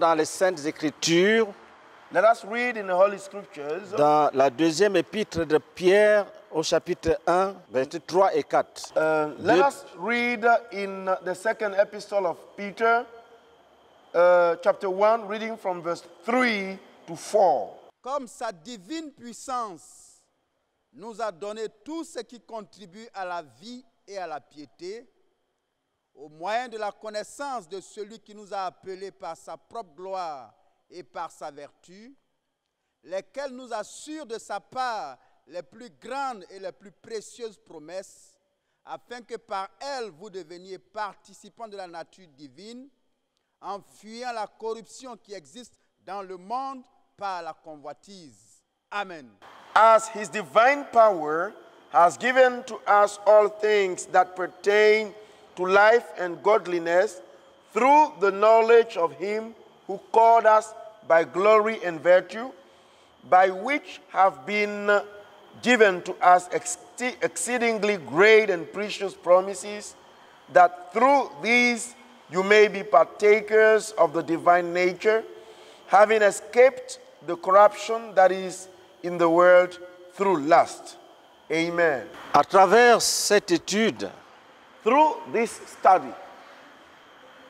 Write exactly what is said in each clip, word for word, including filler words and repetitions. dans les Saintes Écritures, Let us read in the Holy Scriptures, dans la deuxième épître de Pierre, au chapitre un, versets trois et quatre. Uh, let de... us read in the second epistle of Peter, uh, chapter one, reading from verse three to four. Comme sa divine puissance nous a donné tout ce qui contribue à la vie et à la piété, au moyen de la connaissance de celui qui nous a appelés par sa propre gloire et par sa vertu, lesquels nous assurent de sa part les plus grandes et les plus précieuses promesses, afin que par elles vous deveniez participants de la nature divine, en fuyant la corruption qui existe dans le monde par la convoitise. Amen. As his divine power has given to us all things that pertain to life and godliness, through the knowledge of him who called us by glory and virtue, by which have been given to us ex exceedingly great and precious promises, that through these you may be partakers of the divine nature, having escaped the corruption that is in the world through lust. Amen. À travers cette étude, through this study,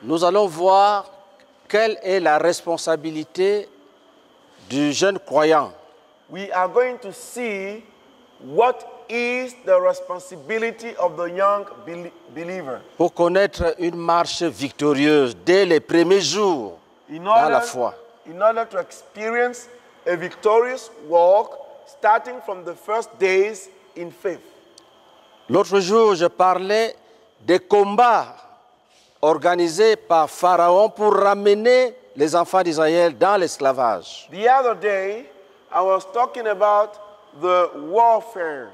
nous allons voir quelle est la responsabilité du jeune croyant. We are going to see what is the responsibility of the young believer. Pour connaître une marche victorieuse dès les premiers jours in order, dans la foi. In order to experience a victorious walk starting from the first days in faith. L'autre jour, je parlais des combats organisés par Pharaon pour ramener les enfants d'Israël dans l'esclavage. The other day, I was talking about the warfare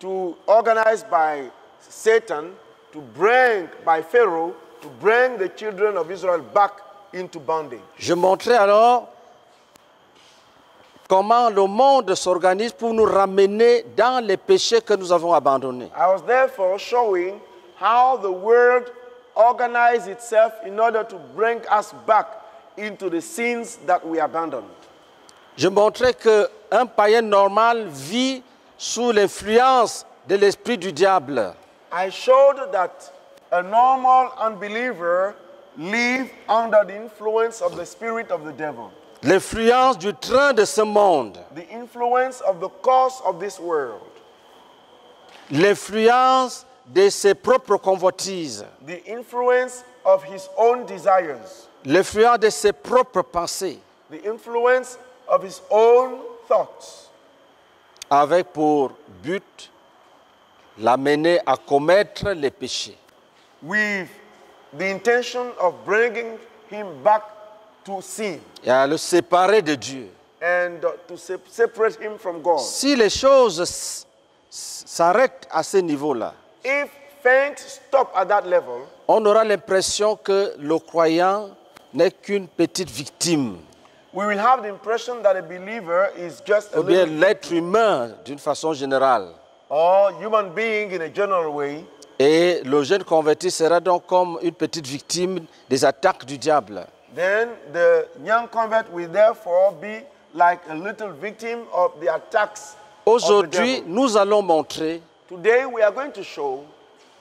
to organized by Satan to bring, by Pharaoh, to bring the children of Israel back into bondage. Je montrais alors comment le monde s'organise pour nous ramener dans les péchés que nous avons abandonnés. I was therefore showing how the world organized itself in order to bring us back into the sins that we abandoned. Je montrais qu'un païen normal vit sous l'influence de l'esprit du diable. I showed that a normal unbeliever lives under the influence of the spirit of the devil. L'influence du train de ce monde. The influence of the course of this world. L'influence de ses propres convoitises. The influence of his own desires. L'influence de ses propres pensées. The influence of his own thoughts. Avec pour but l'amener à commettre les péchés. With the intention of bringing him back to sin. Et à le séparer de Dieu. And to separate him from God. Si les choses s'arrêtent à ce niveau-là, if things stop at that level, on aura l'impression que le croyant n'est qu'une petite victime. We will have the impression that a believer is just a little... l'être humain d'une façon générale. Or human being in a general way. Et le jeune converti sera donc comme une petite victime des attaques du diable. Then the young convert will therefore be like a little victim of the attacks of the devil. Aujourd'hui, nous allons montrer Today we are going to show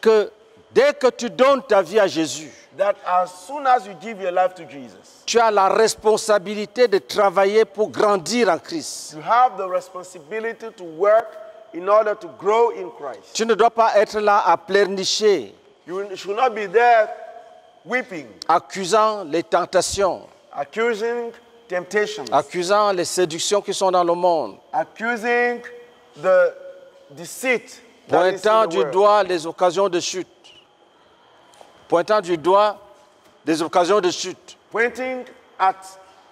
que dès que tu donnes ta vie à Jésus, that as soon as you give your life to Jesus, tu as la responsabilité de travailler pour grandir en Christ. You have the responsibility to work in order to grow in Christ. Tu ne dois pas être là à pleurnicher. You should not be there weeping, accusant les tentations, accusing temptations, accusant les séductions qui sont dans le monde, accusing the deceit, pointant du doigt les occasions de chute. Pointant du doigt des occasions de chute. Pointing at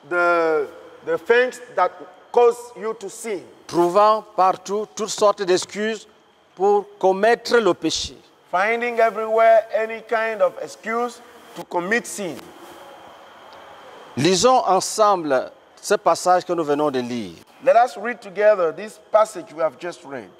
the, the things that cause you to sin. Trouvant partout toutes sortes d'excuses pour commettre le péché. Finding everywhere any kind of excuse to commit sin. Lisons ensemble ce passage que nous venons de lire. Let us read together this passage we have just read.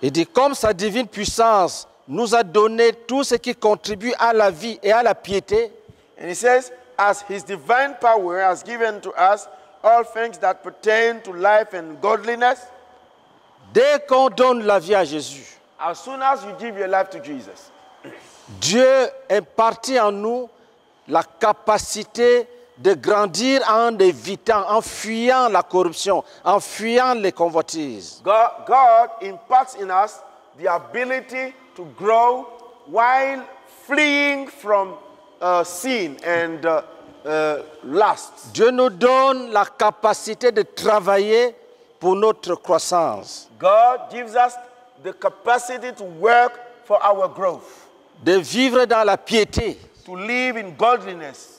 Il dit, comme sa divine puissance nous a donné tout ce qui contribue à la vie et à la piété. And he says, as his divine power has given to us all things that pertain to life and godliness. Dès qu'on donne la vie à Jésus, as soon as you give your life to Jesus, Dieu impartit en nous la capacité de grandir en évitant, en fuyant la corruption, en fuyant les convoitises. God, God imparts in us the ability to grow while fleeing from uh, sin and uh, uh, lust. Dieu nous donne la capacité de travailler pour notre croissance. God gives us the capacity to work for our growth. De vivre dans la piété. To live in godliness.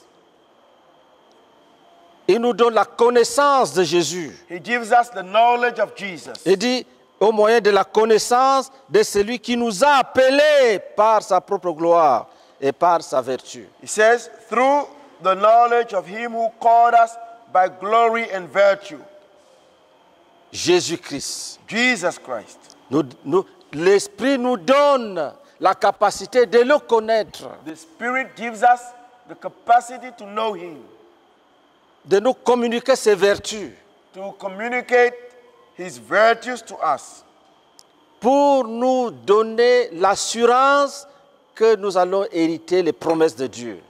Il nous donne la connaissance de Jésus. He gives us the knowledge of Jesus. Il dit, au moyen de la connaissance de celui qui nous a appelés par sa propre gloire et par sa vertu. He says, through the knowledge of him who called us by glory and virtue. Jésus-Christ. Jesus Christ. Nous, nous, l'Esprit nous donne la capacité de le connaître. The Spirit gives us the capacity to know him. De nous communiquer ses vertus. To communicate his virtues to us. Pour nous donner l'assurance que nous allons hériter les promesses de Dieu.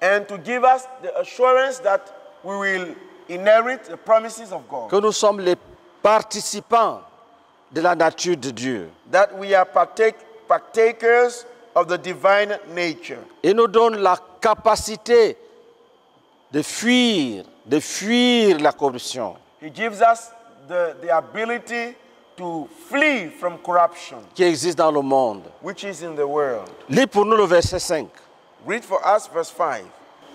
And to give us the assurance that we will inherit the promises of God. Que nous sommes les participants de la nature de Dieu. That we are partake, partakers of the divine nature. Il nous donne la capacité de fuir, de fuir la corruption. He gives us the, the ability to flee from corruption. Qui existe dans le monde. Which is in the world. Lis pour nous le verset cinq. Read for us verse five.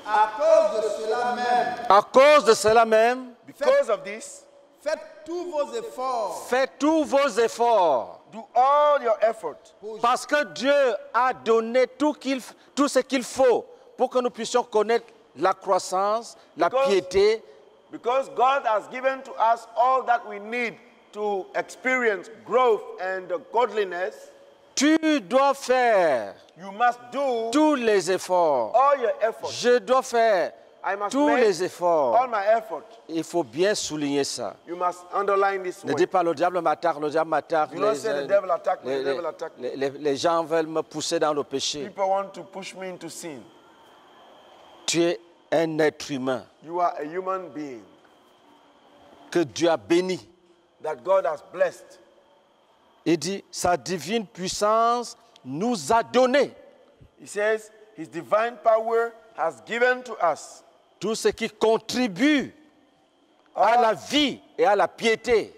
À cause de cela même. À cause de cela même. Because of this. Faites tous vos efforts. Faites tous vos efforts. Do all your efforts. Parce que Dieu a donné tout, qu'il, tout ce qu'il faut pour que nous puissions connaître la croissance, la because, piété. Because God has given to us all that we need to experience growth and godliness. Tu dois faire you must do tous les efforts. All your efforts. Je dois faire I must tous make les efforts. All my effort. Il faut bien souligner ça. You must underline this ne way. Dis pas le diable m'attaque, le diable m'attaque. Les, les, les, les, les gens veulent me pousser dans le péché. People want to push me into sin. Tu es un être humain. You are a human being. Que Dieu a béni. That God has blessed. Il dit, sa divine puissance nous a donné. He says, his divine power has given to us. Tout ce qui contribue all, à la vie et à la piété.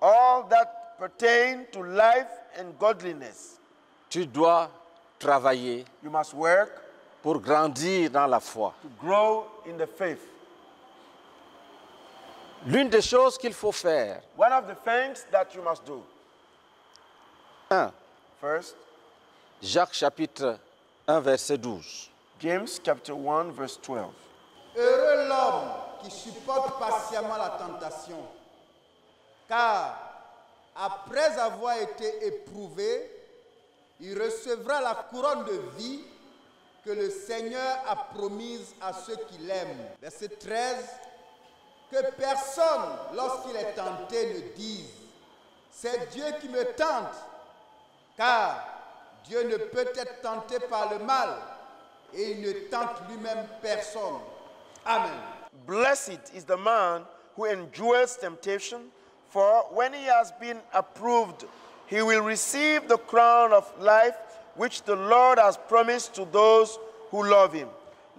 All that pertain to life and godliness. Tu dois travailler. You must work pour grandir dans la foi. To grow in the faith. L'une des choses qu'il faut faire. One of the things that you must do. un. First, Jacques chapitre un verset douze. James chapter one verse twelve. Heureux l'homme qui supporte patiemment la tentation, car après avoir été éprouvé, il recevra la couronne de vie que le Seigneur a promise à ceux qui l'aiment. Verset treize. Que personne, lorsqu'il est tenté, ne dise, c'est Dieu qui me tente, car Dieu ne peut être tenté par le mal. Et il ne tente lui-même personne. Amen. Blessed is the man who endures temptation, for when he has been approved, he will receive the crown of life which the Lord has promised to those who love him.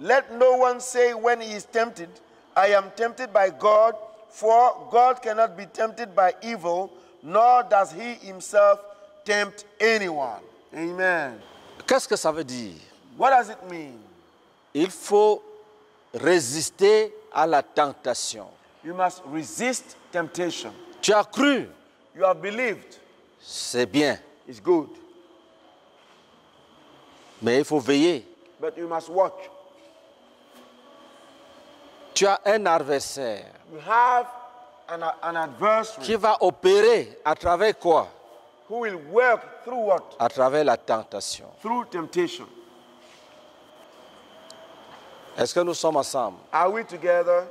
Let no one say when he is tempted, I am tempted by God, for God cannot be tempted by evil, nor does he himself tempt anyone. Amen. Qu'est-ce que ça veut dire? What does it mean? Il faut résister à la tentation. You must resist temptation. Tu as cru. You have believed. C'est bien. It's good. Mais il faut veiller. But you must watch. Tu as un adversaire. You have an, an adversary. Qui va opérer à travers quoi? Who will work through what? À travers la tentation. Through temptation. Est-ce que nous sommes ensemble? Are we together?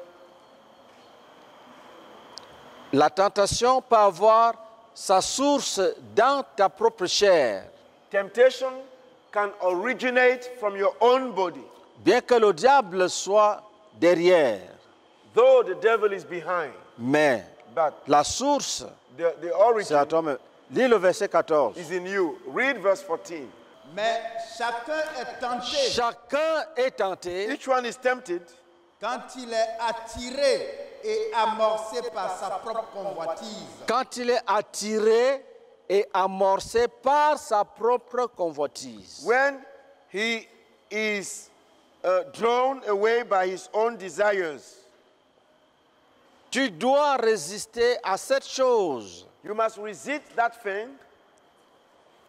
La tentation peut avoir sa source dans ta propre chair. Temptation can originate from your own body. Bien que le diable soit derrière. Though the devil is behind. Mais but la source, c'est à toi-même. Lis le verset quatorze. Is in you. Read verse fourteen. Mais chacun est tenté. Chacun est tenté. Each one is tempted. Quand il est attiré et amorcé par sa propre convoitise. Quand il est attiré et amorcé par sa propre convoitise. When he is uh, drawn away by his own desires. Tu dois résister à cette chose. You must resist that thing.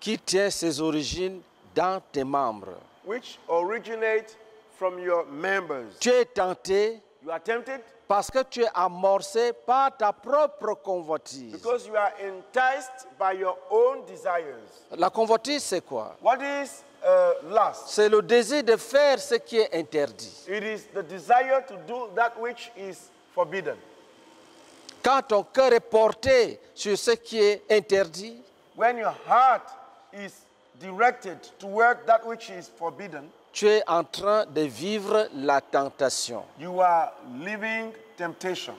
Qui tient ses origines dans tes membres. Which originate from your members. Tu es tenté. You are tempted. Parce que tu es amorcé par ta propre convoitise. Because you are enticed by your own desires. La convoitise, c'est quoi? What is uh, lust? C'est le désir de faire ce qui est interdit. It is the desire to do that which is forbidden. Quand ton cœur est porté sur ce qui est interdit. When your heart is directed to work that which is forbidden. Tu es en train de vivre la tentation. You are living temptation.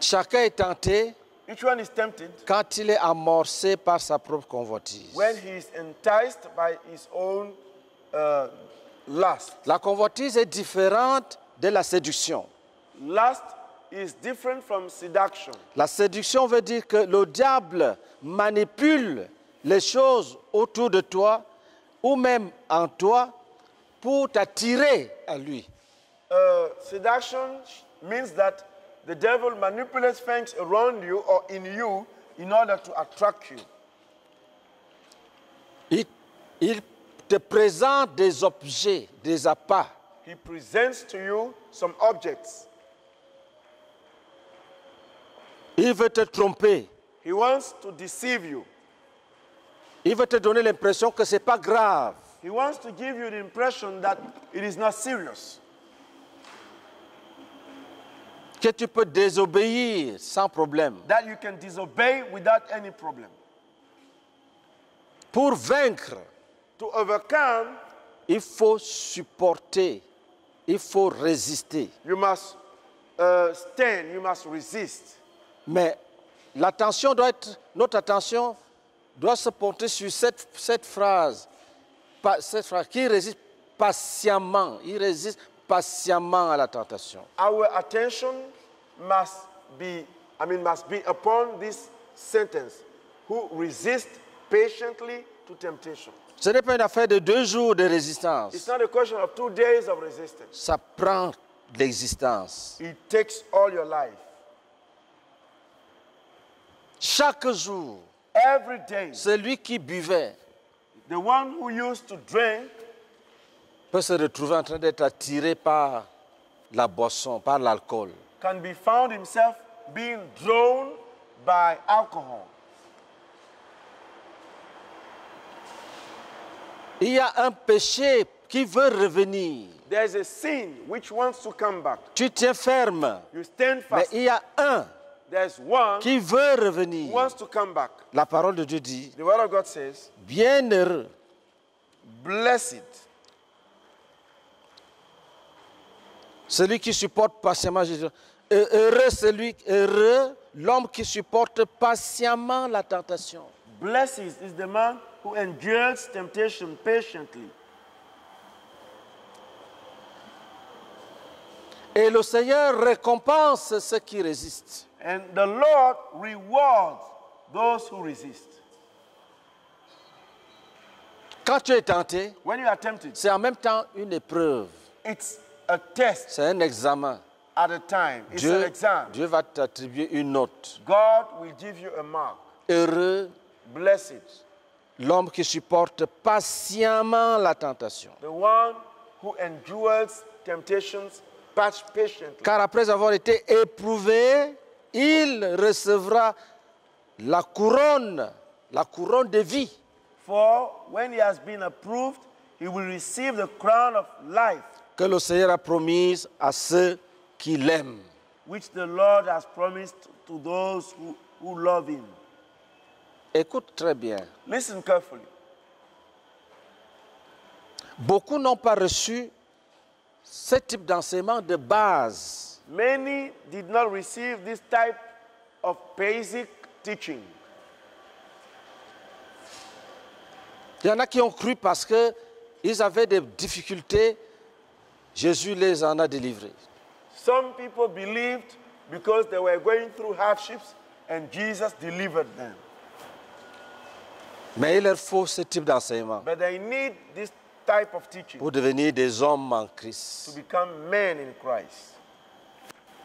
Chacun est tenté. Each one is tempted. Quand il est amorcé par sa propre convoitise. When he is enticed by his own uh, lust. La convoitise est différente de la séduction. Lust is different from seduction. La séduction veut dire que le diable manipule les choses autour de toi ou même en toi pour t'attirer à lui. Uh, seduction means that the devil manipulates things around you or in you in order to attract you. Il, il te présente des objets, des appâts. He presents to you some objects. Il veut te tromper. He wants to deceive you. Il veut te donner l'impression que ce n'est pas grave. He wants to give you the impression that it is not serious. Que tu peux désobéir sans problème. That you can disobey without any problem. Pour vaincre, to overcome, il faut supporter, il faut résister. You must uh, stand, you must resist. Mais l'attention doit être, notre attention doit se porter sur cette, cette, phrase, cette phrase qui résiste patiemment, il résiste patiemment à la tentation. Our attention must be, I mean, must be upon this sentence, who resists patiently to temptation. Ce n'est pas une affaire de deux jours de résistance. It's not a question of two days of resistance. Ça prend l'existence. It takes all your life. Chaque jour. Every day, celui qui buvait, the one who used to drink, peut se retrouver en train d'être attiré par la boisson, par l'alcool. Can be found himself being drawn by alcohol. Il y a un péché qui veut revenir. There's a sin which wants to come back. Tu tiens ferme. You stand fast. Mais il y a un. There's one qui veut revenir. Who wants to come back. La parole de Dieu dit, the word of God says, bienheureux, blessed, celui qui supporte patiemment Jésus. Heureux celui, heureux l'homme qui supporte patiemment la tentation. Blessed is the man who endures temptation patiently. Et le Seigneur récompense ceux qui résistent. And the Lord rewards those who resist. Quand tu es tenté, c'est en même temps une épreuve. It's a test. C'est un examen. At a time, it's Dieu, an exam. Dieu va t'attribuer une note. God will give you a mark. Heureux, blessed, l'homme qui supporte patiemment la tentation. The one who endures temptations. Car après avoir été éprouvé, il recevra la couronne, la couronne de vie. For when he has been approved, he will receive the crown of life. que le Seigneur a promise à ceux qui l'aiment. Which the Lord has promised to those who, who love him. Écoute très bien. Listen carefully. Beaucoup n'ont pas reçu ce type d'enseignement de base. Many did not receive this type of basic teaching. Il y en a qui ont cru parce que ils avaient des difficultés. Jésus les en a délivrés. Some people believed because they were going through hardships and Jesus delivered them. Mais il leur faut ce type d'enseignement. But they need this type of teaching. Pour devenir des hommes en Christ. To become men in Christ.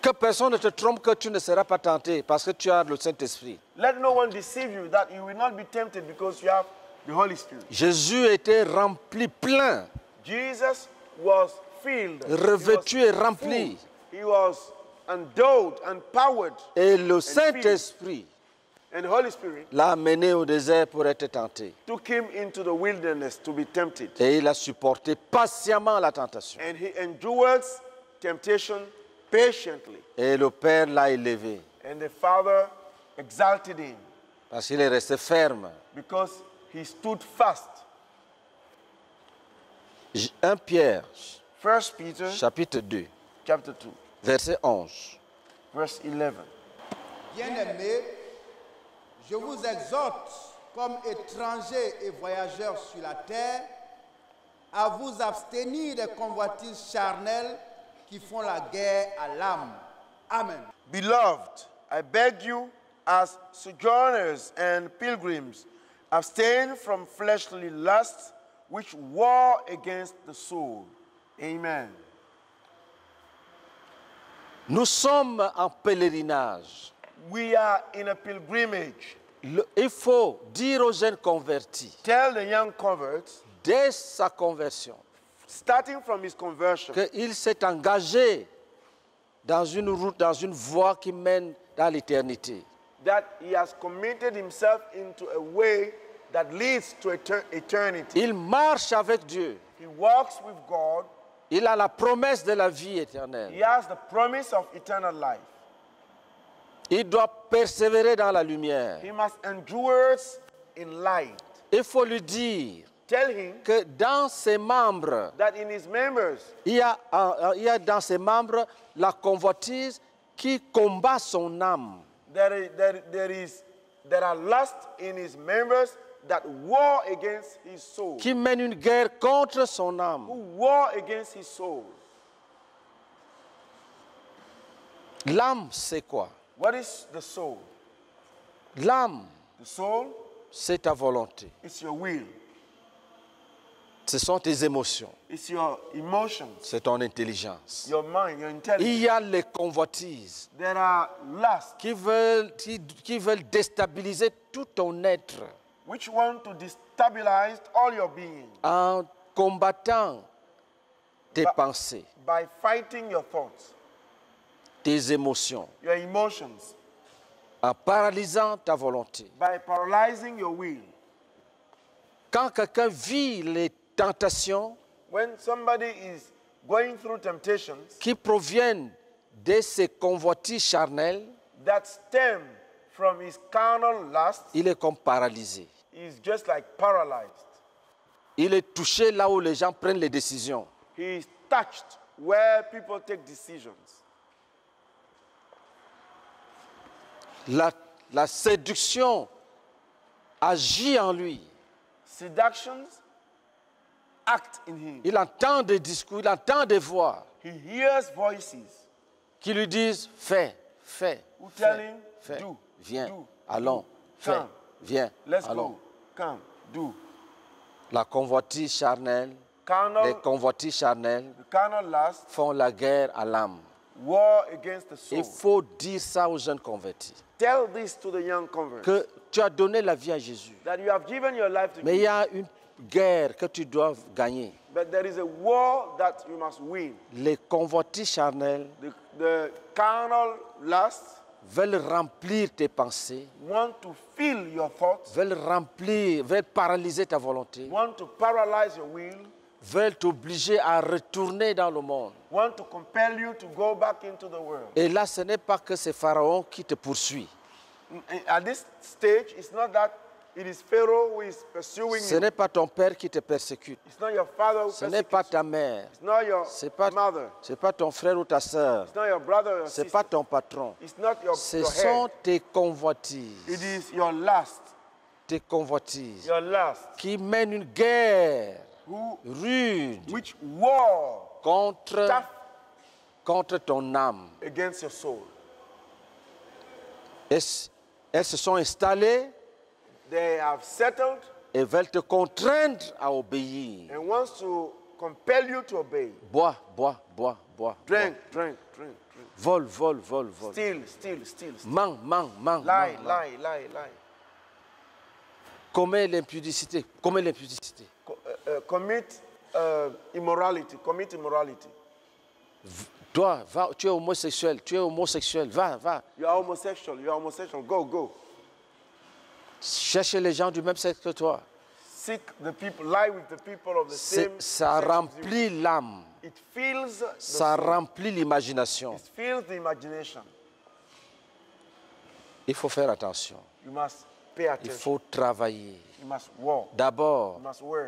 Que personne ne te trompe, que tu ne seras pas tenté parce que tu as le Saint-Esprit. Let no one deceive you that you will not be tempted because you have the Holy Spirit. Jésus était rempli plein. Jesus was filled. Revêtu et rempli. He was endowed and powered. Et le Saint-Esprit l'a amené au désert pour être tenté. Took him into the wilderness to be tempted. Et il a supporté patiemment la tentation. And he endured temptation patiently. Et le Père l'a élevé. And the Father exalted him. Parce qu'il est resté ferme. Because he stood fast. Premier Pierre, First Peter, chapitre deux, chapter two, verset onze. Verse eleven. Bien-aimés, je vous exhorte comme étrangers et voyageurs sur la terre à vous abstenir des convoitises charnelles qui font la guerre à l'âme. Amen. Beloved, I beg you as sojourners and pilgrims, abstain from fleshly lusts which war against the soul. Amen. Nous sommes en pèlerinage. We are in a pilgrimage. Le, il faut dire aux jeunes convertis, tell the young converts, dès sa conversion, starting from his conversion, qu'il s'est engagé dans une route, dans une voie qui mène dans l'éternité. That he has committed himself into a way that leads to eternity. Il marche avec Dieu. He walks with God. Il a la promesse de la vie éternelle. He has the promise of eternal life. Il doit persévérer dans la lumière. He must endure in light. Il faut lui dire, tell him, que dans ses membres, that in his members, il y a, uh, il y a dans ses membres la convoitise qui combat son âme. There, there, there, is, there are lust in his members that war against his soul. Qui mène une guerre contre son âme. Who war against his soul. L'âme, c'est quoi? What is the soul? L'âme, the soul, c'est ta volonté. It's your will. Ce sont tes émotions. It's your emotions. C'est ton intelligence. Your mind, your intelligence. Il y a les convoitises. There are lusts. Qui veulent, qui, qui veulent déstabiliser tout ton être. Which want to destabilize all your being. En combattant tes by, pensées. By fighting your thoughts. Tes émotions. Your emotions. En paralysant ta volonté. By paralyzing your will. Quand quelqu'un vit les tentations, when somebody is going through temptations, qui proviennent de ses convoitises charnelles, that stem from his carnal lust, il est comme paralysé. He is just like paralyzed. Il est touché là où les gens prennent les décisions. He is touched where people take decisions. La, la séduction agit en lui. Seductions act in him. Il entend des discours, il entend des voix. He hears voices. Qui lui disent, fais, fais, who fais, tell him, fais, do, viens, do, allons, fais, come, viens, let's allons. Go, come, do. La convoitise charnelle, carnal, les convoitises charnelles lust, font la guerre à l'âme. War against the soul. Il faut dire ça aux jeunes convertis. Tell this to the young converts. Que tu as donné la vie à Jésus. That you have given your life to. Mais il y a une guerre que tu dois gagner. But there is a war that you must win. Les convoitises charnelles, the, the carnal lusts, veulent remplir tes pensées. Want to fill your thoughts. Veulent remplir, veulent paralyser ta volonté. Want to paralyze your will. veulent t'obliger à retourner dans le monde. Want to compel you to go back into the world. Et là, ce n'est pas que c'est Pharaon qui te poursuit. At this stage, it's not that it is Pharaoh who is pursuing you. Ce n'est pas ton père qui te persécute. It's not your father who persecutes you. Ce n'est pas ta mère. It's not your mother. Ce n'est pas ton frère ou ta sœur. It's not your brother or your sister. Ce n'est pas ton patron. It's not your, Ce your head. Ce sont tes convoitises. It is your lust. Tes convoitises. Your lust. Qui mènent une guerre. Who, rude which war contre, tough, contre ton âme. Against your soul. Elles, elles se sont installées. They have settled. Et veulent te contraindre à obéir. And wants to compel you to obey. Bois, bois, bois, bois. Drink, bois. drink, drink, drink. Vol, vol, vol, vol. Steal, steal, steal. Mange, mange, mange. Lie, man, lie, man. lie, lie. Commets l'impudicité. Commets l'impudicité. Uh, commit uh, immorality, commit immorality. V toi, va, tu es homosexuel, tu es homosexuel, va, va. You are homosexual, you are homosexual, go, go. Cherche les gens du même sexe que toi. Seek the people, lie with the people of the same sex. Ça remplit l'âme. It fills the Ça soul. remplit l'imagination. It fills the imagination. Il faut faire attention. You must pay attention. Il faut travailler. D'abord,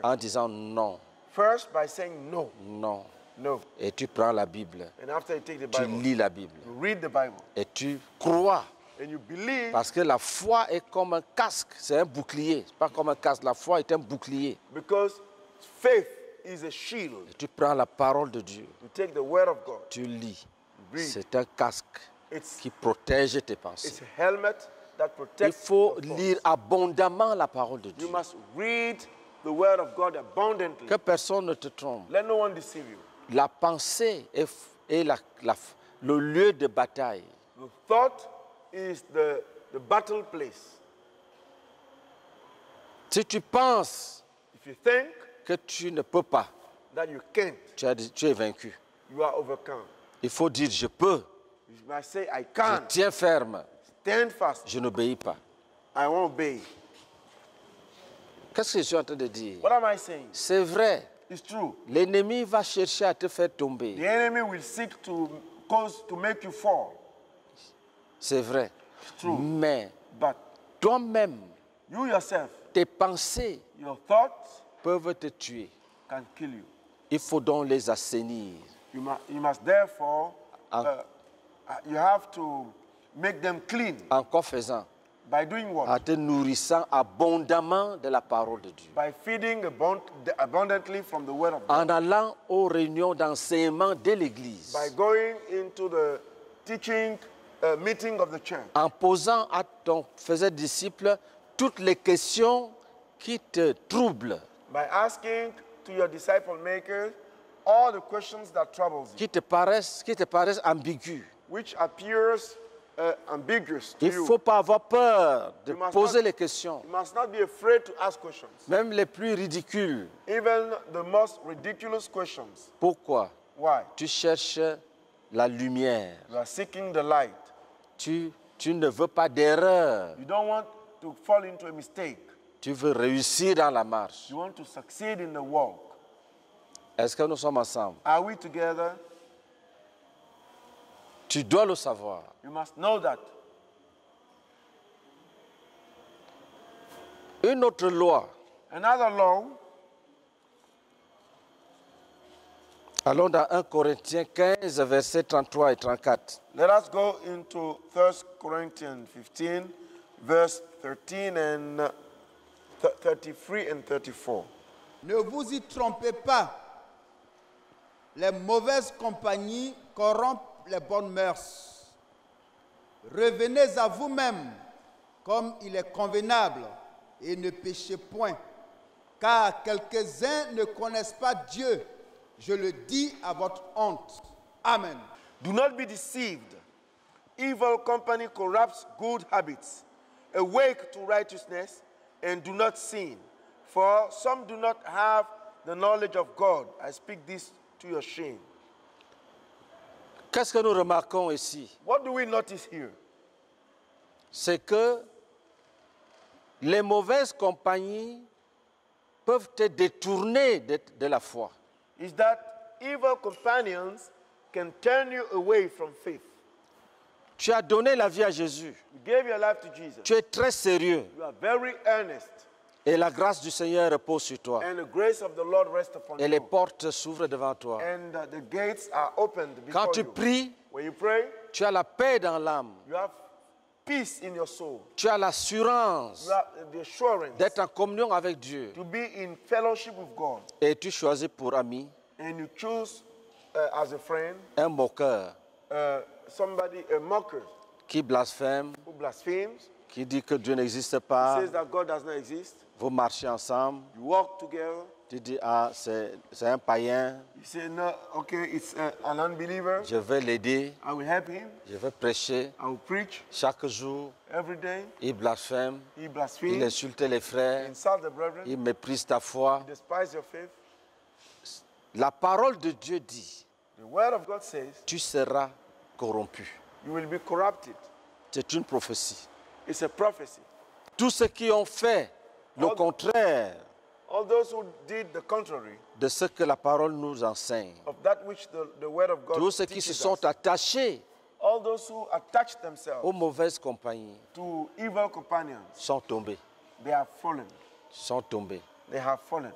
en disant non. First, by saying no. Non. No. Et tu prends la Bible. And after you take the Bible, tu lis la Bible. You read the Bible. Et tu crois. And you believe. Parce que la foi est comme un casque, c'est un bouclier. Pas comme un casque, la foi est un bouclier. Because faith is a shield. Et tu prends la parole de Dieu. You take the word of God. Tu lis. C'est un casque it's, qui protège tes pensées. It's a helmet. Il faut lire abondamment la parole de Dieu. You must read the word of God abundantly. Que personne ne te trompe. Let no one deceive you. La pensée est, est la, la, le lieu de bataille. The thought is the, the battle place. Si tu penses If you think que tu ne peux pas, that you can't, tu, as, tu es vaincu. You are overcome. Il faut dire je peux. You must say, I can. Je tiens ferme. Je n'obéis pas. I won't obey. Qu'est-ce que je suis en train de dire? What am I saying? C'est vrai. It's true. L'ennemi va chercher à te faire tomber. The enemy will seek to cause to make you fall. C'est vrai. It's true. Mais toi-même, you yourself, tes pensées, your thoughts, peuvent te tuer. Can kill you. Il faut donc les assainir. You must, you must therefore, en... uh, you have to. Make them clean. Encore faisant. By doing what? En te nourrissant abondamment de la parole de Dieu. By feeding abond abundantly from the word of God. En allant aux réunions d'enseignement de l'Église. By going into the teaching uh, meeting of the church. En posant à ton faisait disciple toutes les questions qui te troublent. By asking to your disciple maker all the questions that troubles you. Qui te paraissent qui te paraissent ambiguës. Which appears Uh, ambiguous to Il ne faut pas avoir peur de poser not, les questions. You must not be afraid to ask questions. Même les plus ridicules. Even the most ridiculous questions. Pourquoi? Why? Tu cherches la lumière. You are seeking the light. Tu, tu ne veux pas d'erreur. You don't want to fall into a mistake. Tu veux réussir dans la marche. You want to succeed in the walk. Est-ce que nous sommes ensemble? Are we together? Tu dois le savoir. You must know that. Une autre loi. Another law. Allons dans un Corinthiens quinze, versets trente-trois et trente-quatre. Let us go into First Corinthians fifteen, verse thirteen and thirty-three and thirty-four. Ne vous y trompez pas. Les mauvaises compagnies corrompent les bonnes mœurs. Revenez à vous-même comme il est convenable et ne péchez point, car quelques-uns ne connaissent pas Dieu. Je le dis à votre honte. Amen. Do not be deceived. Evil company corrupts good habits. Awake to righteousness and do not sin, for some do not have the knowledge of God. I speak this to your shame. Qu'est-ce que nous remarquons ici? What do we notice here? C'est que les mauvaises compagnies peuvent te détourner de, de la foi. is that evil companions can turn you away from faith. Tu as donné la vie à Jésus. You gave your life to Jesus. Tu es très sérieux. You are very earnest. Et la grâce du Seigneur repose sur toi. And the grace of the Lord rest upon you. Et les portes s'ouvrent devant toi. And the gates are opened before you. Quand tu pries, when you pray, tu as la paix dans l'âme. You have peace in your soul. Tu as l'assurance d'être en communion avec Dieu. To be in fellowship with God. Et tu choisis pour ami, and you choose, uh, as a friend, un moqueur, uh, somebody, a mocker, qui blasphème, who blasphemes, qui dit que Dieu n'existe pas. Says that God does not exist. Vous marchez ensemble. You walk together. Tu dis, ah, c'est un païen. You say, no, okay, it's a, an unbeliever. Je vais l'aider. I will help him. Je vais prêcher. I will preach. Chaque jour. Every day. Il blasphème. He blasphemes. Il insulte les frères. He insults the brethren. Il méprise ta foi. He despises your faith. La parole de Dieu dit, the word of God says, tu seras corrompu. You will be corrupted. C'est une prophétie. It's a prophecy. Tous ceux qui ont fait le all, contraire all those who did the contrary, de ce que la parole nous enseigne, of that which the, the word of God tous ceux qui se sont us, attachés all those who attach themselves aux mauvaises compagnies to evil companions, sont tombés. They have fallen. Sont tombés. They have fallen.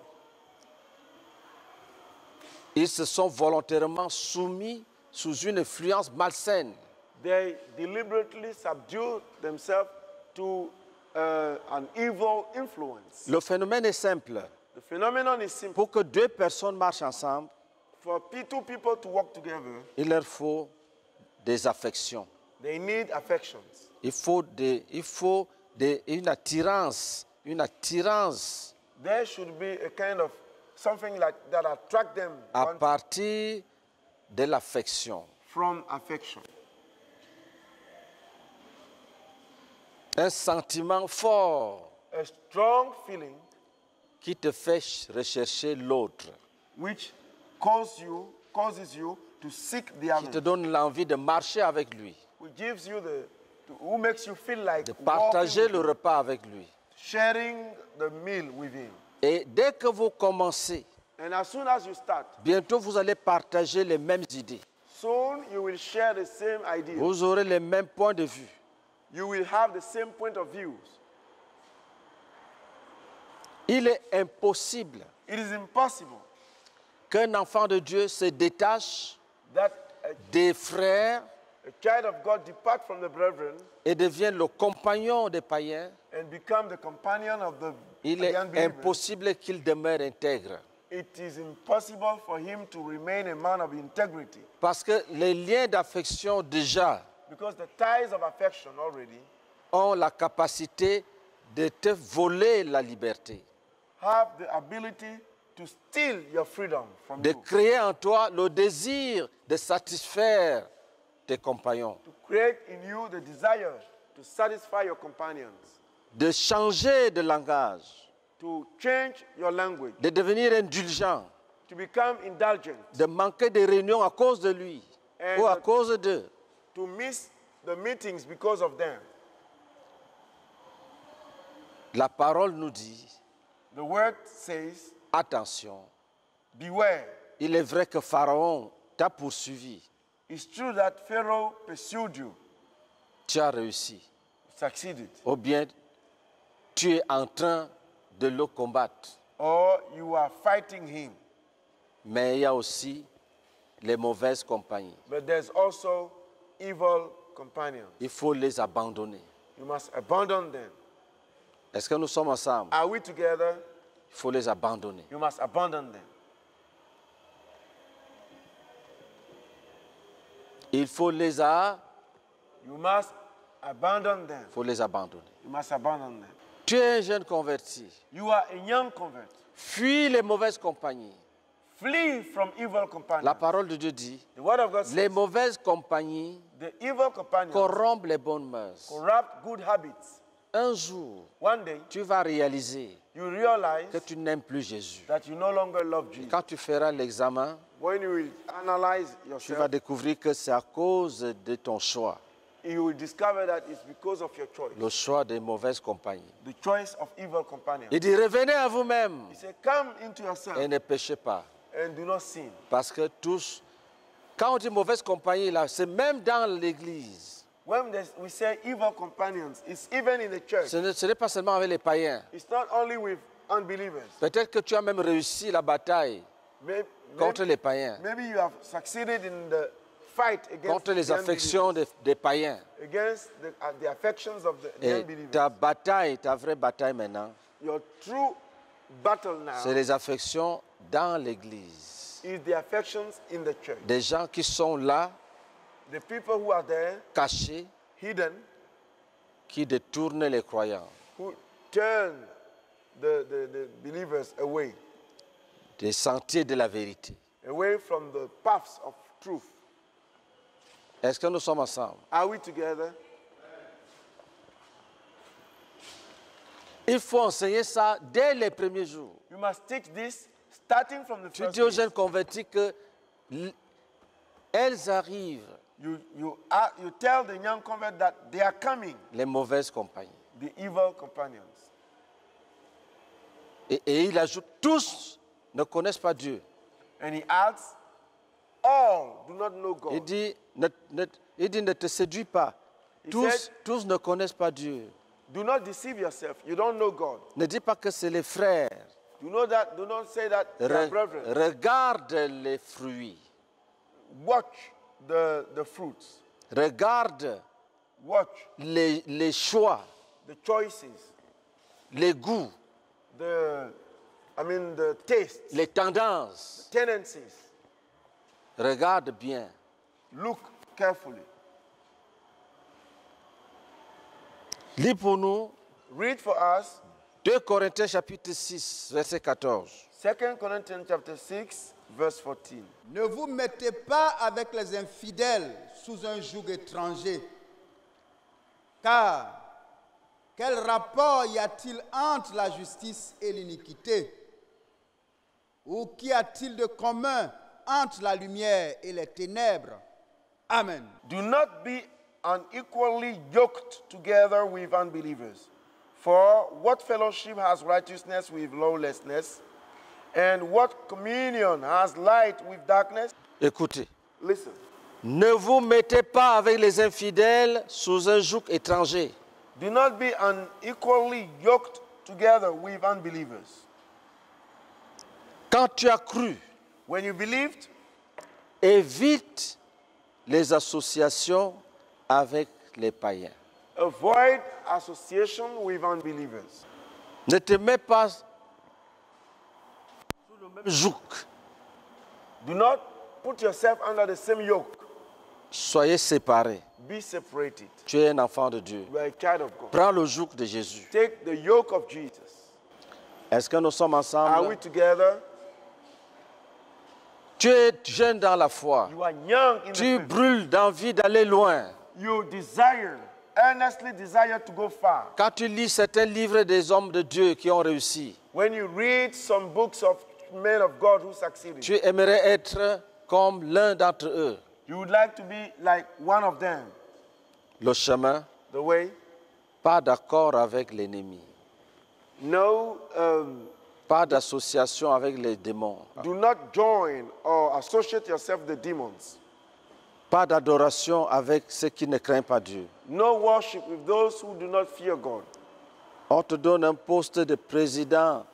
Ils se sont volontairement soumis sous une influence malsaine. They deliberately subdued themselves to uh, an evil influence. Le phénomène est simple. The phenomenon is simple. Pour que deux personnes marchent ensemble, for two people to walk together, il leur faut des affections. They need affections. Il faut des, il faut des, une attirance, une attirance. There should be a kind of something like that attract them. À partir de l'affection. From affection. Un sentiment fort, a strong feeling, qui te fait rechercher l'autre, which causes you, causes you to seek the other, qui te donne l'envie de marcher avec lui, who gives you the, who makes you feel like de partager le repas avec lui, sharing the meal with him. Et dès que vous commencez, and as soon as you start, bientôt vous allez partager les mêmes idées. Soon you will share the same ideas. Vous aurez les mêmes points de vue. You will have the same point of views. Il est impossible, it is impossible, qu'un enfant de Dieu se détache that a, des frères, a child of God depart from the brethren, et devienne le compagnon des païens. And become the companion of the, il est impossible qu'il demeure intègre. It is impossible for him to remain a man of integrity. Parce que les liens d'affection déjà, because the ties of affection already, ont la capacité de te voler la liberté, have the ability to steal your freedom from de you, créer en toi le désir de satisfaire tes compagnons, to create in you the desire to satisfy your companions, de changer de langage, to change your language, de devenir indulgent, to become indulgent, de manquer des réunions à cause de lui and ou à cause d'eux, to miss the meetings because of them. La parole nous dit, the word says, attention. Beware. Il est vrai que Pharaon t'a poursuivi. It's true that Pharaoh pursued you. Tu as réussi. Succeeded. Ou bien tu es en train de le combattre. Or you are fighting him. Mais il y a aussi les mauvaises compagnies. But there's also evil companions. Il faut les abandonner. You must abandon them. Est-ce que nous sommes ensemble? Are we together? Il faut les abandonner. You must abandon them. Il faut les a... You must abandon them. Il faut les abandonner. You must abandon them. Tu es un jeune converti. You are a young convert. Fuis les mauvaises compagnies. Flee from evil companions. La parole de Dieu dit, the word of God says, les mauvaises compagnies, the evil companions, corrompent les bonnes mœurs. Corrupt good habits. Un jour, one day, tu vas réaliser you realize que tu n'aimes plus Jésus. That you no longer love Jesus. Et quand tu feras l'examen, when you will analyze yourself, tu vas découvrir que c'est à cause de ton choix. You will discover that it's because of your choice. Le choix des mauvaises compagnies. The choice of evil companions. Il dit, revenez à vous-même et ne péchez pas. and do not sin. Parce que tous, quand on dit mauvaise compagnie, là, c'est même dans l'église. When we say evil companions, it's even in the church. Ce n'est pas seulement avec les païens. It's not only with unbelievers. Peut-être que tu as même réussi la bataille maybe, contre maybe, les païens. Maybe you have succeeded in the fight against contre les affections des, des païens. Against the, uh, the affections of the, the unbelievers. Ta bataille, ta vraie bataille maintenant. Your true battle now. C'est les affections dans l'église. Is the affections in the church. Des gens qui sont là. The people who are there, cachés, hidden, qui détournent les croyants, who turn the, the, the believers away, des sentiers de la vérité, away from the paths of truth. Est-ce que nous sommes ensemble? Are we together? Il faut enseigner ça dès les premiers jours. You must teach this starting from the first. Tu dis aux jeunes convertis que elles arrivent. You, you, are, you tell the young convert that they are coming. Les mauvaises compagnies. The evil companions. Et, et il ajoute, tous ne connaissent pas Dieu. And he adds, all do not know God. Il dit, ne, ne, il dit, ne te séduis pas. Tous, said, tous ne connaissent pas Dieu. Do not deceive yourself. You don't know God. Ne dis pas que c'est les frères. Do not, that, do not say that Re, they are brethren. Regarde les fruits. Watch. The, the fruits. Regarde Watch. Les, les choix, the choices. Les goûts, the, I mean the tastes. Les tendances, the tendencies. Regarde bien. Look carefully. Lis pour nous. Read for us. deux Corinthiens chapitre six, verset quatorze. deux Corinthiens chapter six, verse fourteen. Ne vous mettez pas avec les infidèles sous un joug étranger, car quel rapport y a-t-il entre la justice et l'iniquité? Ou qu'y a-t-il de commun entre la lumière et les ténèbres? Amen. Do not be unequally yoked together with unbelievers. For what fellowship has righteousness with lawlessness? And what communion has light with darkness? Écoutez. Listen. Ne vous mettez pas avec les infidèles sous un joug étranger. Do not be unequally yoked together with unbelievers. Quand tu as cru, when you believed, évite les associations avec les païens. Avoid association with unbelievers. Ne te mets pas joug. Do not put yourself under the same yoke. Soyez séparés. Be separated. Tu es un enfant de Dieu. You are a child of God. Prends le joug de Jésus. Take the yoke of Jesus. Est-ce que nous sommes ensemble? Are we together? Tu es jeune dans la foi. You are young in the tu brûles d'envie d'aller loin. You desire, earnestly desire to go far. Quand tu lis certains livres des hommes de Dieu qui ont réussi. When you read some books of men of God who succeeded. Tu aimerais être comme l'un d'entre eux. You would like to be like one of them. Le chemin. The way. Pas d'accord avec l'ennemi. No. Um, pas d'association avec les démons. Do not join or associate yourself with the demons. Pas d'adoration avec ceux qui ne craignent pas Dieu. No worship with those who do not fear God. On te donne un poste de président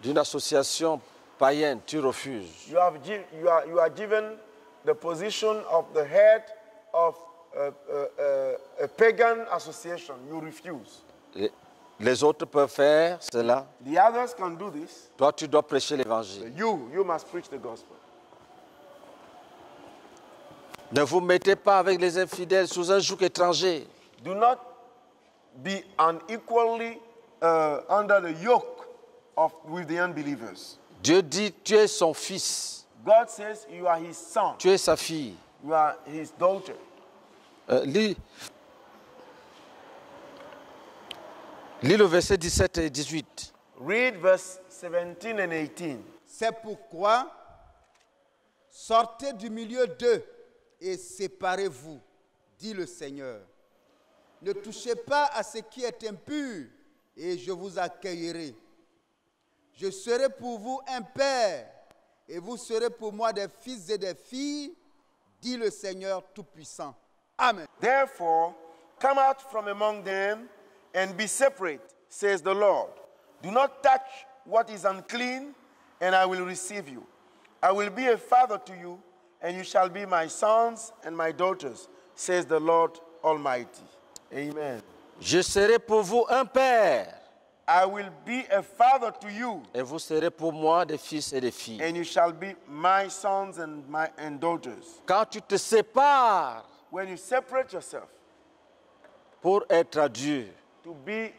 d'une association païenne, tu refuses. You have, you are, you are given the position of the head of a, a, a pagan association. You refuse. Les autres peuvent faire cela. The others can do this. Toi, tu dois prêcher l'évangile. You, you must preach the gospel. Ne vous mettez pas avec les infidèles sous un joug étranger. Do not be unequally uh, under the yoke. Of, with the unbelievers. Dieu dit, tu es son fils. God says you are his son. Tu es sa fille. You are his daughter. Euh, lis, lis le verset dix-sept et dix-huit. Read verse seventeen and eighteen. C'est pourquoi sortez du milieu d'eux et séparez-vous, dit le Seigneur. Ne touchez pas à ce qui est impur et je vous accueillirai. Je serai pour vous un père, et vous serez pour moi des fils et des filles, dit le Seigneur Tout-Puissant. Amen. Therefore, come out from among them and be separate, says the Lord. Do not touch what is unclean, and I will receive you. I will be a father to you, and you shall be my sons and my daughters, says the Lord Almighty. Amen. Je serai pour vous un père. I will be a father to you. Et vous serez pour moi des fils et des filles. And you shall be my sons and my and daughters. Quand tu te sépares, when you separate yourself, pour être à Dieu, to be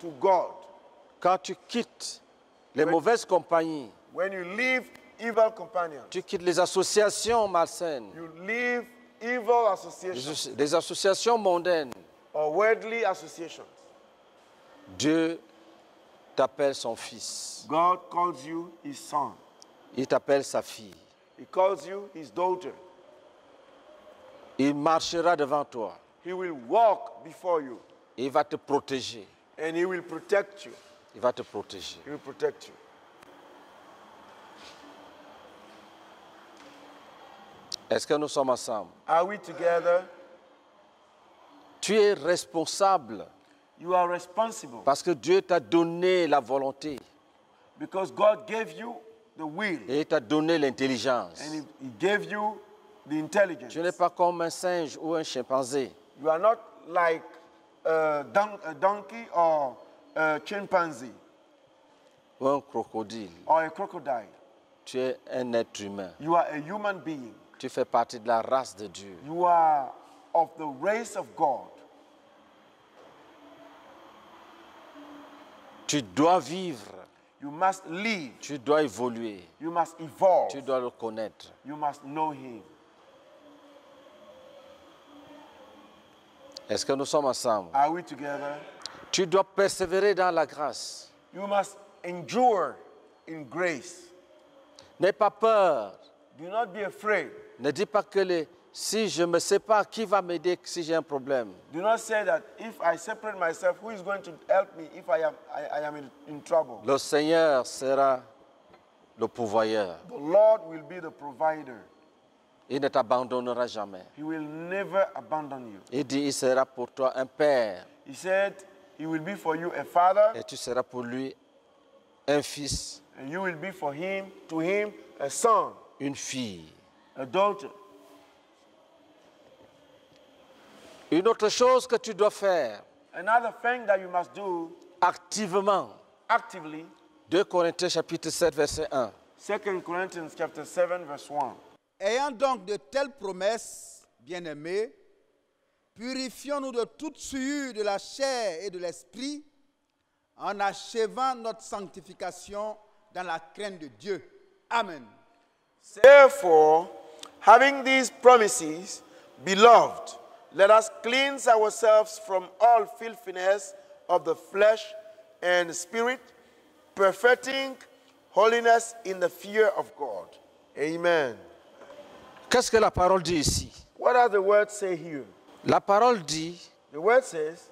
to God. Quand tu quittes les when, mauvaises compagnies, when you leave evil companions, tu quittes les associations malsaines, you leave evil associations, les, les associations mondaines, or worldly associations. Dieu t'appelle son fils. God calls you his son. Il t'appelle sa fille. He calls you his daughter. Il marchera devant toi. He will walk before you. Il va te protéger. And he will protect you. Il va te protéger. He will protect you. Est-ce que nous sommes ensemble? Are we together? Tu es responsable. You are responsible. Parce que Dieu t'a donné la volonté. Because God gave you the will. Et il t'a donné l'intelligence. And he, he gave you the intelligence. Tu n'es pas comme un singe ou un chimpanzé. You are not like a, don, a donkey or a chimpanzee. Ou un crocodile. Or a crocodile. Tu es un être humain. You are a human being. Tu fais partie de la race de Dieu. You are of the race of God. Tu dois vivre. You must live. Tu dois évoluer. You must evolve. Tu dois le connaître. You must know him. Est-ce que nous sommes ensemble? Are we together? Tu dois persévérer dans la grâce. You must endure in grace. N'aie pas peur. Do not be afraid. Ne dis pas que les, si je me sépare, qui va m'aider si j'ai un problème? Do not say that if I separate myself, who is going to help me if I am, I, I am in, in trouble? Le Seigneur sera le pourvoyeur. The Lord will be the provider. Il ne t'abandonnera jamais. He will never abandon you. Il dit, il sera pour toi un père. He said, he will be for you a father. Et tu seras pour lui un fils. And you will be for him, to him, a son. Une fille. A daughter. Une autre chose que tu dois faire. Another thing that you must do. Activement. Actively. deux Corinthiens chapitre sept verset un. Second Corinthians chapter seven verse one. Ayant donc de telles promesses, bien-aimés, purifions-nous de toute souillure de la chair et de l'esprit, en achevant notre sanctification dans la crainte de Dieu. Amen. Therefore, having these promises, beloved, let us cleanse ourselves from all filthiness of the flesh and spirit, perfecting holiness in the fear of God. Amen. Qu'est-ce que la parole dit ici? What does the word say here? La parole dit, the word says,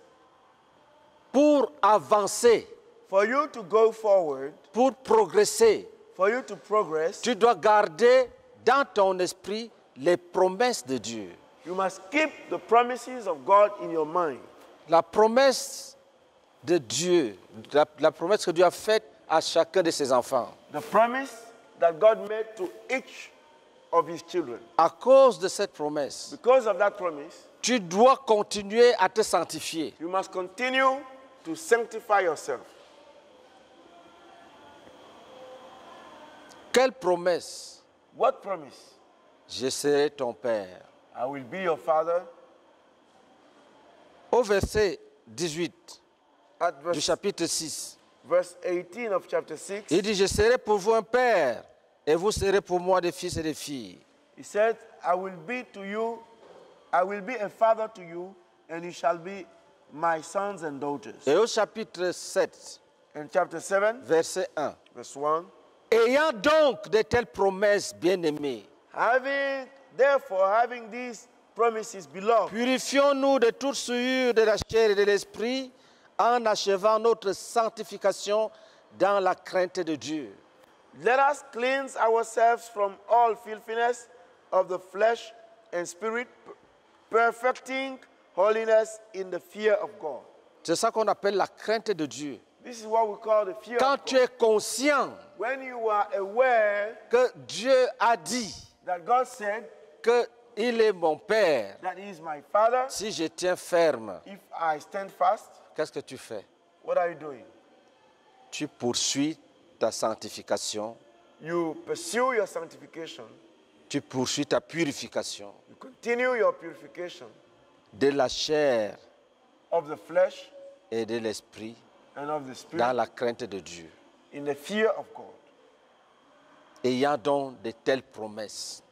pour avancer, for you to go forward, pour progresser, for you to progress, tu dois garder dans ton esprit les promesses de Dieu. You must keep the promises of God in your mind. La promesse de Dieu, la, la promesse que Dieu a faite à chacun de ses enfants. The promise that God made to each of his children. À cause de cette promesse, because of that promise, tu dois continuer à te sanctifier. You must continue to sanctify yourself. Quelle promesse? What promise? Je serai ton père. I will be your father. Au verset dix-huit verse, du chapitre six, verse eighteen of chapter six, il dit, je serai pour vous un père, et vous serez pour moi des fils et des filles. He said, I will be to you, I will be a father to you, and you shall be my sons and daughters. Et au chapitre sept, and chapter seven, verset un, verse one, ayant donc de telles promesses, bien-aimées, having Therefore, having these promises, beloved, purifions-nous de toute souillure de la chair et de l'esprit, en achevant notre sanctification dans la crainte de Dieu. Let us cleanse ourselves from all filthiness of the flesh and spirit, perfecting holiness in the fear of God. C'est ça qu'on appelle la crainte de Dieu. This is what we call the fear Quand of God. tu es conscient When you are aware que Dieu a dit that God said, que il est mon Père, that he is my Father, si je tiens ferme, if I stand fast, qu'est-ce que tu fais? What are you doing? Tu poursuis ta sanctification. You pursue your sanctification. Tu poursuis ta purification. You continue your purification. De la chair of the flesh et de l'esprit dans la crainte de Dieu. In the fear of God. Ayant donc de telles promesses.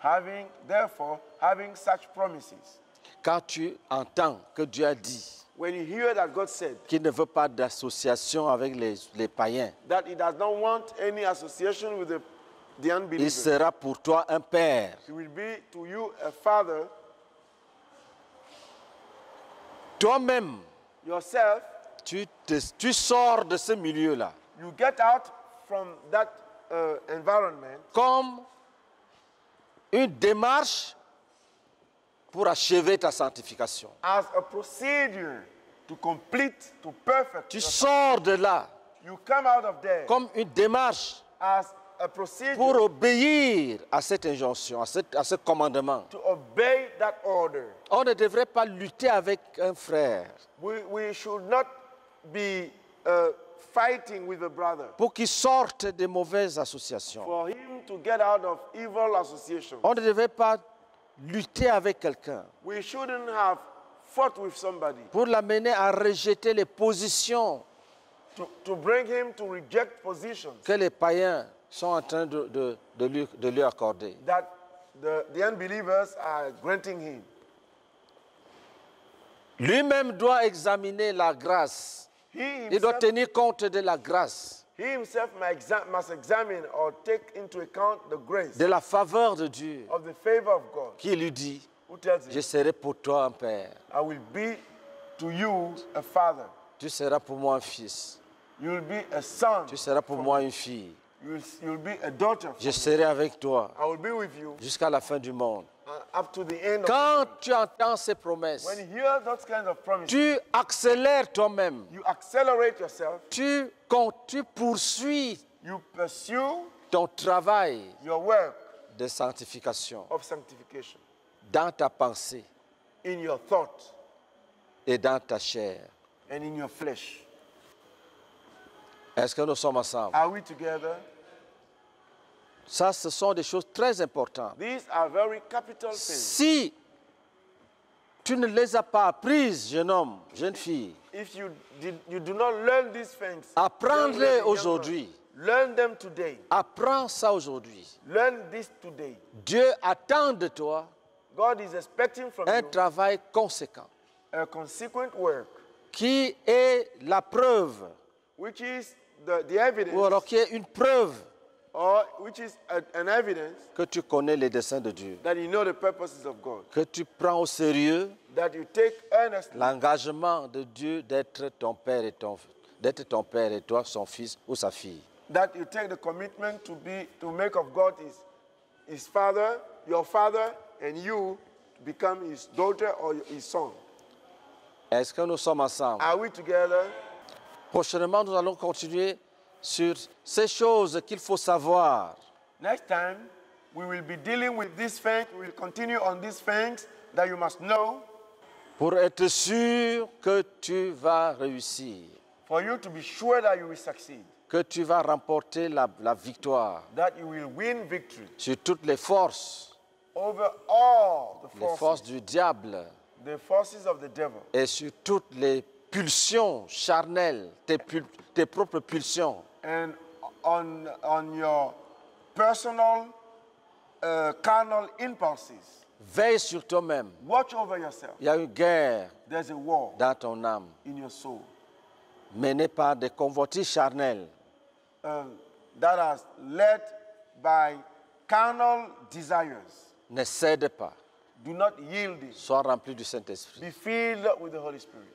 Having, therefore, having such promises. Quand tu entends que Dieu a dit When you hear that God said, qu'il ne veut pas d'association avec les, les païens, that he does not want any association with the, the unbelievers. Il sera pour toi un père. He will be to you a father. Toi-même, yourself, tu, te, tu sors de ce milieu-là. You get out from that uh, environment. Comme une démarche pour achever ta sanctification. As a procedure to complete, to perfect. Tu sors de là. You come out of there. Comme une démarche. As a procedure. Pour obéir à cette injonction, à, cette, à ce commandement. To obey that order. On ne devrait pas lutter avec un frère. We, we should not be uh, fighting with a brother. Pour qu'il sorte des mauvaises associations. For him to get out of evil associations. On ne devrait pas lutter avec quelqu'un. We shouldn't have fought with somebody. Pour l'amener à rejeter les positions. To, to bring him to reject positions. Que les païens sont en train de, de, de, lui, de lui accorder. That the, the unbelievers are granting him. Lui-même doit examiner la grâce. He himself, Il doit tenir compte de la grâce. He himself must examine or take into account the grace. De la faveur de Dieu. Of the favor of God. Qui lui dit, Who tells him, je serai pour toi un père. I will be to you a father. Tu seras pour moi un fils. You will be a son. Tu seras pour moi une fille. You will, you will be a daughter. Je serai avec toi. I will be with you. Jusqu'à la fin du monde. Up to the end Quand of tu entends ces promesses, When you hear those kinds of promises, tu accélères toi-même. You accelerate yourself. Tu, tu poursuis you pursue ton travail your work de sanctification, of sanctification dans ta pensée in your thought, et dans ta chair. And in your flesh. Est-ce que nous sommes ensemble? Are we together? Ça, ce sont des choses très importantes. These are very capital things. Si tu ne les as pas apprises, jeune homme, jeune fille, if you did, you do not learn these things, apprends-les aujourd'hui. Learn them today. Apprends ça aujourd'hui. Learn this today. Dieu attend de toi God is expecting from un you travail conséquent, a consequent work, qui est la preuve, which is the, the evidence, ou alors qui est une preuve, or which is an evidence que tu connais les desseins de Dieu, that you know the purposes of God, que tu prends au sérieux l'engagement de Dieu d'être ton père et ton d'être ton père et toi son fils ou sa fille. That you take the commitment to be to make of God his his father, your father, and you to become his daughter or his son. Est-ce que nous sommes ensemble? Are we together? Prochainement, nous allons continuer sur ces choses qu'il faut savoir. Next time, we will be dealing with these things. We will continue on these things that you must know. Pour être sûr que tu vas réussir. For you to be sure that you will succeed. Que tu vas remporter la, la victoire. That you will win victory. Sur toutes les forces. Over all the forces. Les forces du diable. The forces of the devil. Et sur toutes les pulsions charnelles, tes, pul tes propres pulsions. And on, on your personal uh, carnal impulses. Veille sur toi-même. Watch over yourself. Il y a une guerre There's a war dans ton âme. In your soul. Menée par des convoitises charnelles. Um, that are led by carnal desires. Ne cède pas. Do not yield it. Sois rempli du Saint-Esprit. Be filled with the Holy Spirit.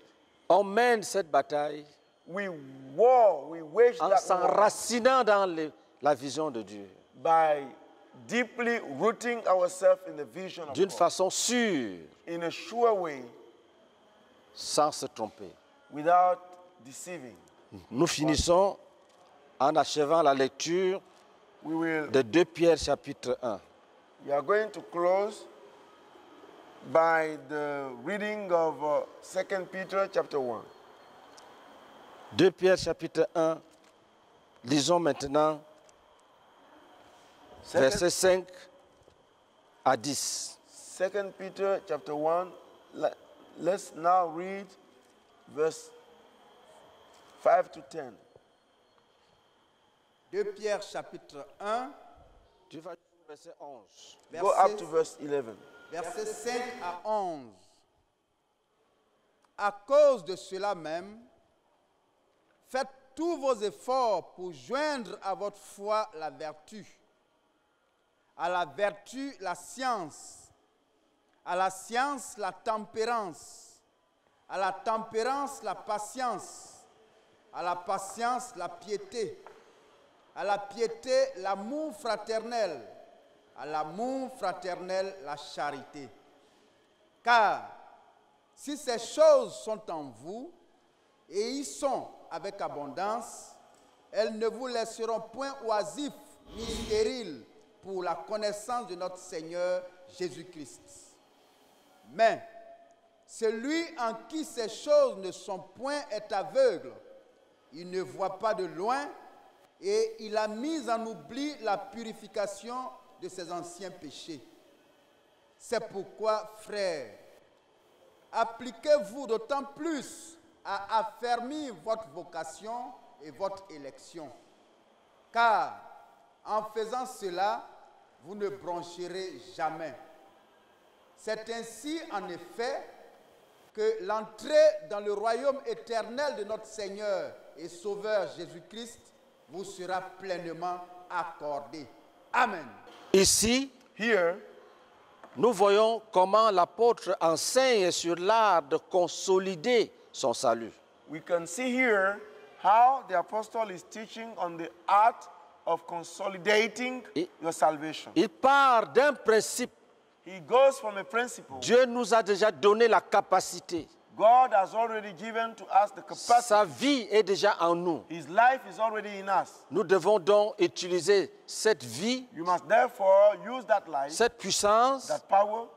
On mène cette bataille we war, we wage en s'enracinant dans les, la vision de Dieu. By deeply rooting ourselves in the vision of God. D'une façon sûre. In a sure way. Sans se tromper. Without deceiving. Nous finissons en achevant la lecture We will, de deux Pierre chapitre un. We are going to close by the reading of uh, second Peter chapter one. deux Pierre chapitre un. Lisons maintenant versets cinq à dix. second Peter chapter one. Let's now read verse five to ten. deux Pierre chapitre un. Tu vas jusqu'au verset onze. Verset, Go up to verse eleven. Versets cinq à onze. À cause de cela même, faites tous vos efforts pour joindre à votre foi la vertu, à la vertu la science, à la science la tempérance, à la tempérance la patience, à la patience la piété, à la piété l'amour fraternel, à l'amour fraternel la charité. Car si ces choses sont en vous et y sont avec abondance, elles ne vous laisseront point oisifs ni stériles pour la connaissance de notre Seigneur Jésus-Christ. Mais celui en qui ces choses ne sont point est aveugle, il ne voit pas de loin, et il a mis en oubli la purification de ses anciens péchés. C'est pourquoi, frères, appliquez-vous d'autant plus à affermir votre vocation et votre élection. Car en faisant cela, vous ne broncherez jamais. C'est ainsi, en effet, que l'entrée dans le royaume éternel de notre Seigneur et Sauveur Jésus-Christ vous sera pleinement accordé. Amen. Ici, Here, nous voyons comment l'apôtre enseigne sur l'art de consolider son salut. We can see here how the apostle is teaching on the art of consolidating il, your salvation. Il part d'un principe. He goes from a principle. Dieu nous a déjà donné la capacité. God has already given to us the capacity. Sa vie est déjà en nous. His life is already in us. Nous devons donc utiliser cette vie, you must therefore use that life, cette puissance, that power,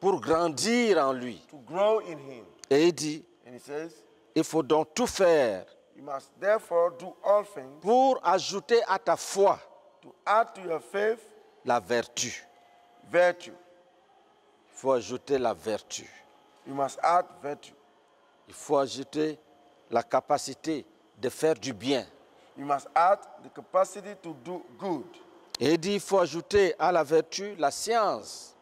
pour grandir en lui. To grow in him. Et il dit, And he says, il faut donc tout faire, you must therefore do all things, pour ajouter à ta foi, to add to your faith, la vertu. Vertu. Il faut ajouter la vertu. You must add virtue. Il faut ajouter la capacité de faire du bien. You must add the capacity to do good. Et il dit, il faut ajouter à la vertu la science.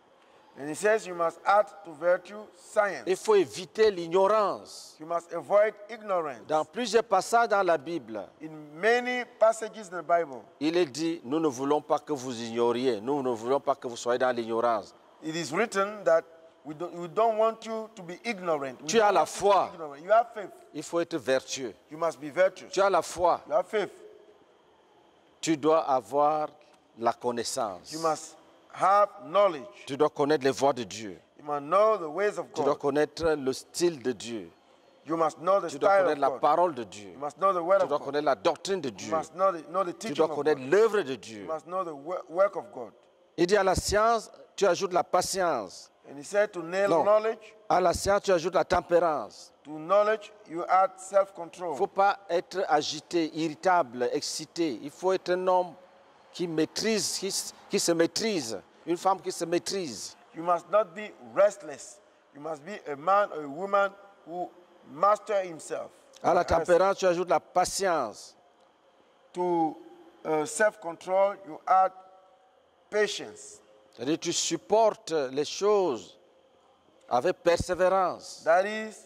And he says you must add to virtue science. Il faut éviter l'ignorance. You must avoid ignorance. Dans plusieurs passages dans la Bible, in many passages in the Bible, il est dit, nous ne voulons pas que vous ignoriez, nous ne voulons pas que vous soyez dans l'ignorance. It is written that We don't, we don't want you to be ignorant. We tu as la foi. You have faith. Il faut être vertueux. You must be virtuous. Tu as la foi. You have faith. Tu dois avoir la connaissance. You must have knowledge. Tu dois connaître les voies de Dieu. You must know the ways of God. Tu dois connaître le style de Dieu. You must know the tu dois style connaître la God. Parole de Dieu. You must know the word tu dois of connaître God. La doctrine de Dieu. You must know the, know the tu dois connaître l'œuvre de Dieu. You must know the work of God. Il dit à la science, tu ajoutes la patience. And he said to nail non. knowledge. À la science, tu ajoutes la tempérance. To knowledge, you add self-control. Il ne faut pas être agité, irritable, excité. Il faut être un homme qui maîtrise, qui, qui se maîtrise, une femme qui se maîtrise. You must not be restless. You must be a man or a woman who master himself. À la tempérance, tu ajoutes la patience. To uh, self-control, you add patience. C'est-à-dire tu supportes les choses avec persévérance. That is,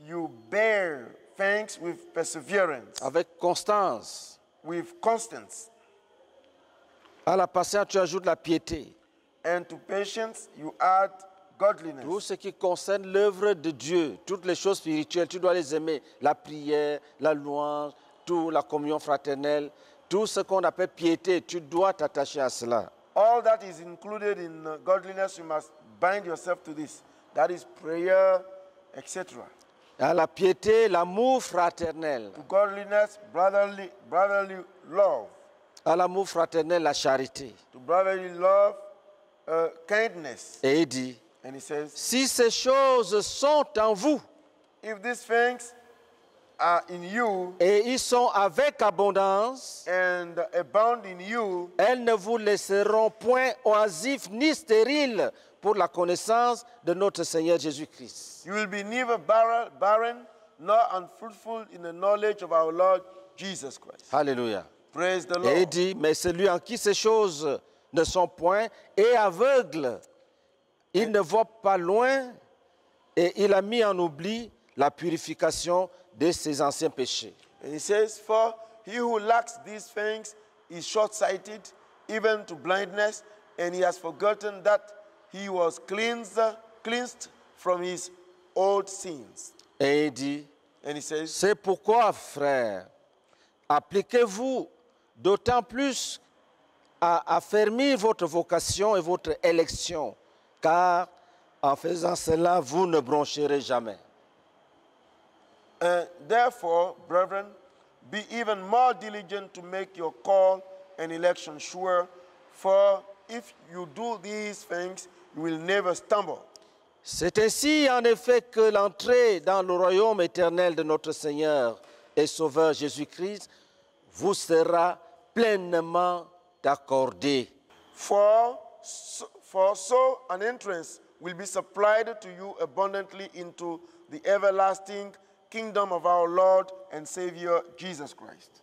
you bear things with perseverance. Avec constance. With constance. À la patience, tu ajoutes la piété. And to patience, you add godliness. Tout ce qui concerne l'œuvre de Dieu, toutes les choses spirituelles, tu dois les aimer. La prière, la louange, tout, la communion fraternelle. Tout ce qu'on appelle piété, tu dois t'attacher à cela. All that is included in godliness, you must bind yourself to this. That is prayer, et cetera. À la piété, l'amour fraternel. To godliness, brotherly, brotherly love. À l'amour fraternel, la charité. To brotherly love, uh, kindness. Et il dit, and he says, si ces choses sont en vous, if these things are in you, et ils sont avec abondance, and abound in you, elles ne vous laisseront point oisifs ni stériles pour la connaissance de notre Seigneur Jésus-Christ. You will be neither barren nor unfruitful in the knowledge of our Lord Jesus Christ. Hallelujah. Praise the Lord. Et il dit, mais celui en qui ces choses ne sont point est aveugle, il ne voit pas loin, et il a mis en oubli la purification de ses anciens péchés. And he says, for he who lacks these things is short-sighted, even to blindness, and he has forgotten that he was cleansed, cleansed from his old sins. Et il dit, c'est pourquoi, frères, appliquez-vous d'autant plus à affermir votre vocation et votre élection, car en faisant cela, vous ne broncherez jamais. Uh, therefore, brethren, be even more diligent to make your call and election sure, for if you do these things, you will never stumble. C'est ainsi en effet que l'entrée dans le royaume éternel de notre Seigneur et Sauveur Jésus-Christ vous sera pleinement accordée. For so, for so an entrance will be supplied to you abundantly into the everlasting kingdom of our Lord and Savior Jesus Christ.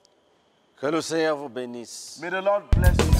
Que le Seigneur vous bénisse. May the Lord bless you.